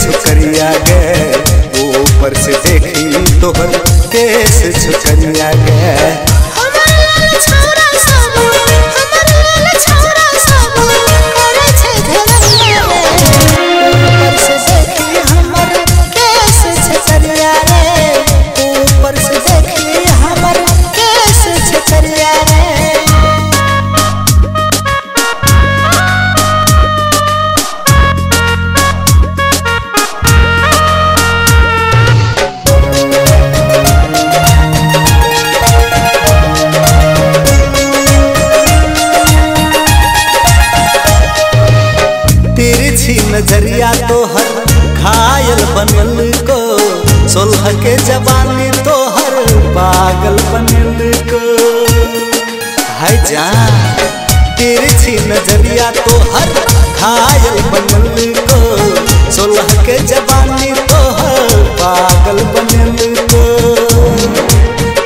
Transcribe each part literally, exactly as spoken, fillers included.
छुकरिया गए, ऊपर से देखी तोहर केस छुकरिया गए। नजरिया तोहर घायल बनल को, सोलह के जवानी तोहर पागल बनल को। हाय जान तिरछी नजरिया तोहर घायल बनल को, सोलह के जवानी तोहर पागल बनल को,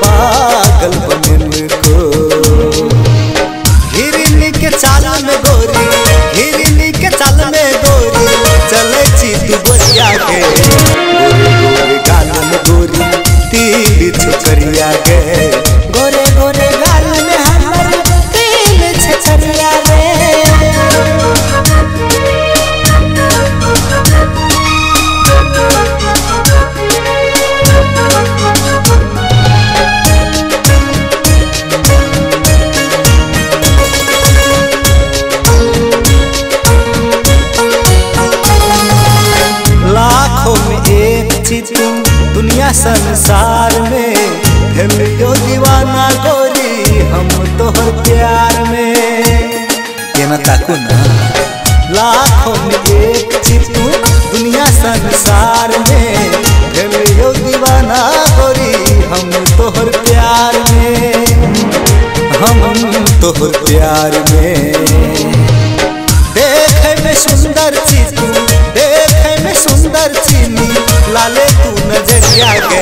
पागल बनल को। हिरनी के चाल में गोरी, हिरनी के चाल में गोरी, चले ची तू बसिया गे, गोरे गोरे गाल में गोरी तिल छुकरिया गे, गोरे गोरे गाल में हमर तिल छुकरिया गे। दुनिया संसार में भेलियो दीवाना गोरी, हम तोहर प्यार में केना ताकू ना। लाखों में एक चीज तू दुनिया संसार में भेलियो दीवाना गोरी, हम तोहर प्यार में, हम तोहर प्यार में। देखे में सुंदर चीज तू, देखे में सुंदर चीनी लाले तू नजरिया गे,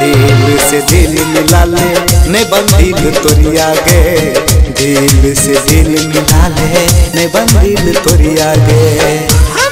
दिल से दिल मिला ले ने बंदिल तोरिया गे, दिल से दिल मिला ले ने बंदिल तोरिया गे।